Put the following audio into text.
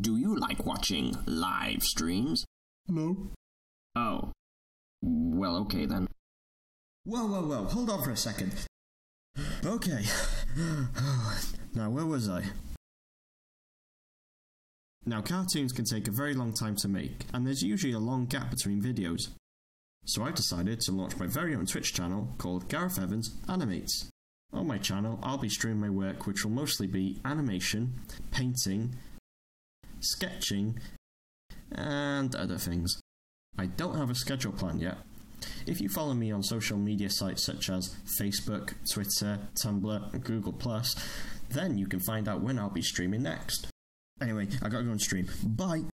Do you like watching live streams? No. Oh. Well, okay then. Whoa, hold on for a second. Okay. Now, where was I? Now, cartoons can take a very long time to make, and there's usually a long gap between videos. So I've decided to launch my very own Twitch channel called Gareth Evans Animates. On my channel, I'll be streaming my work, which will mostly be animation, painting, sketching, and other things. I don't have a schedule plan yet. If you follow me on social media sites such as Facebook, Twitter, Tumblr, and Google+, then you can find out when I'll be streaming next. Anyway, I gotta go and stream. Bye!